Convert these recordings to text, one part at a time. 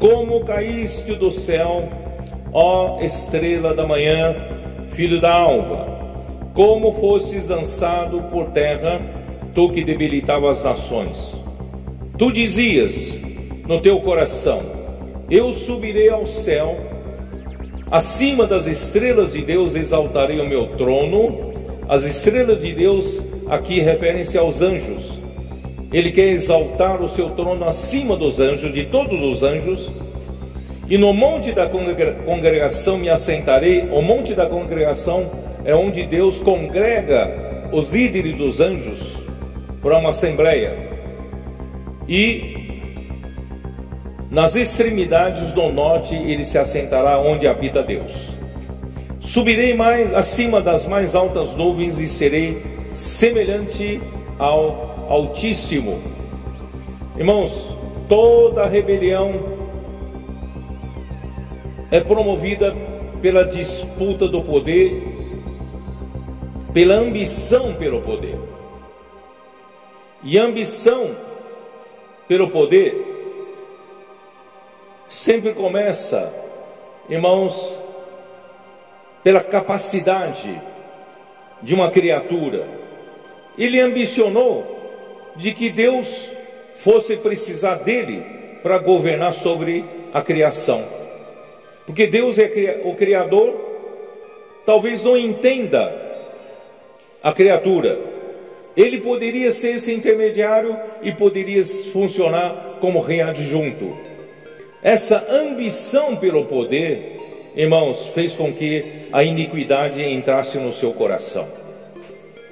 como caíste do céu, ó estrela da manhã, filho da alva, como fostes lançado por terra, tu que debilitavas as nações. Tu dizias no teu coração: eu subirei ao céu, acima das estrelas de Deus exaltarei o meu trono. As estrelas de Deus aqui referem-se aos anjos. Ele quer exaltar o seu trono acima dos anjos, de todos os anjos. E no monte da congregação me assentarei. O monte da congregação é onde Deus congrega os líderes dos anjos para uma assembleia. E nas extremidades do norte ele se assentará, onde habita Deus. Subirei mais acima das mais altas nuvens e serei semelhante ao Altíssimo. Irmãos, toda rebelião é promovida pela disputa do poder, pela ambição pelo poder. E ambição pelo poder sempre começa, irmãos, pela capacidade de uma criatura. Ele ambicionou de que Deus fosse precisar dele para governar sobre a criação. Porque Deus é o Criador, talvez não entenda a criatura. Ele poderia ser esse intermediário e poderia funcionar como readjunto. Essa ambição pelo poder, irmãos, fez com que a iniquidade entrasse no seu coração.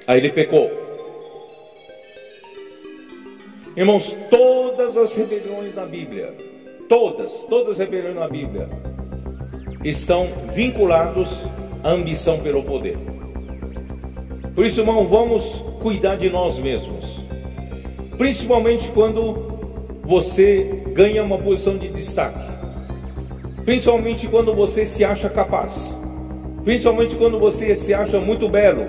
Aí ele pecou. Irmãos, todas as rebeliões na Bíblia, todas as rebeliões na Bíblia estão vinculadas à ambição pelo poder. Por isso, irmão, vamos cuidar de nós mesmos. Principalmente quando você ganha uma posição de destaque, principalmente quando você se acha capaz, principalmente quando você se acha muito belo,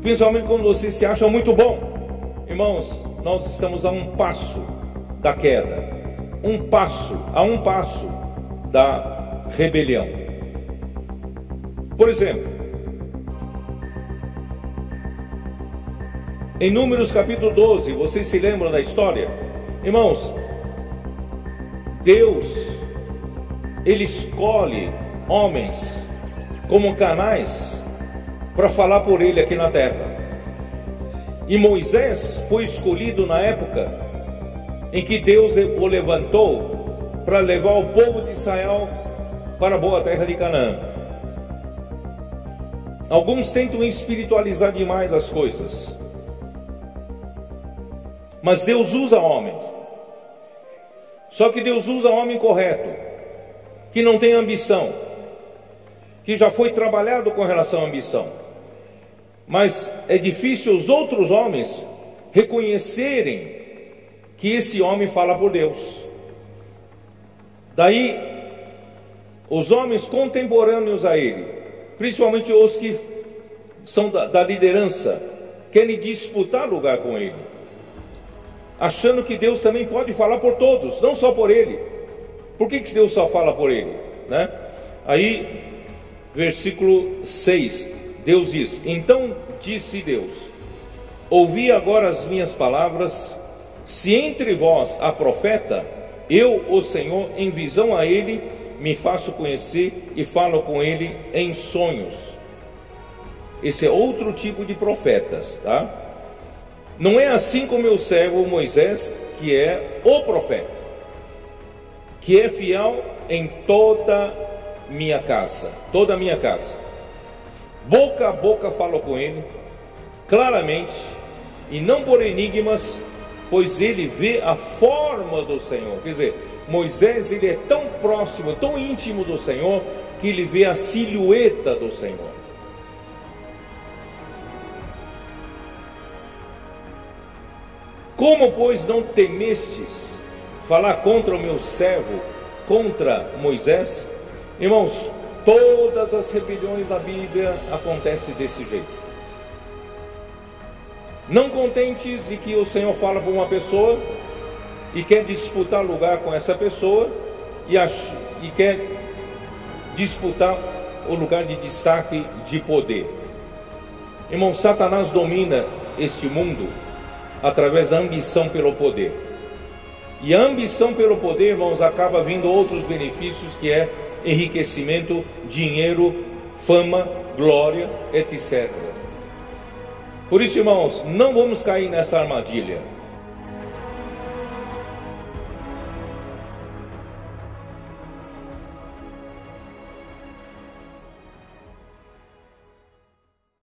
principalmente quando você se acha muito bom. Irmãos, nós estamos a um passo da queda, a um passo da rebelião. Por exemplo, em Números capítulo 12, vocês se lembram da história? Irmãos, Deus, ele escolhe homens como canais para falar por ele aqui na terra. E Moisés foi escolhido na época em que Deus o levantou para levar o povo de Israel para a boa terra de Canaã. Alguns tentam espiritualizar demais as coisas, mas Deus usa homens. Só que Deus usa homem correto, que não tem ambição, que já foi trabalhado com relação à ambição. Mas é difícil os outros homens reconhecerem que esse homem fala por Deus. Daí, os homens contemporâneos a ele, principalmente os que são da liderança, querem disputar lugar com ele, achando que Deus também pode falar por todos, não só por ele. Por que Deus só fala por ele, né? Aí, versículo 6, Deus diz: então disse Deus: ouvi agora as minhas palavras, se entre vós há profeta, eu, o Senhor, em visão a ele, me faço conhecer e falo com ele em sonhos. Esse é outro tipo de profetas, tá? Não é assim como meu servo Moisés, que é o profeta, que é fiel em toda a minha casa. Boca a boca falo com ele, claramente, e não por enigmas, pois ele vê a forma do Senhor. Quer dizer, Moisés, ele é tão próximo, tão íntimo do Senhor, que ele vê a silhueta do Senhor. Como, pois, não temestes falar contra o meu servo, contra Moisés? Irmãos, todas as rebeliões da Bíblia acontecem desse jeito. Não contentes de que o Senhor fala por uma pessoa e quer disputar lugar com essa pessoa, e quer disputar o lugar de destaque, de poder. Irmão, Satanás domina este mundo através da ambição pelo poder. E a ambição pelo poder, irmãos, acaba vindo outros benefícios, que é enriquecimento, dinheiro, fama, glória, etc. Por isso, irmãos, não vamos cair nessa armadilha.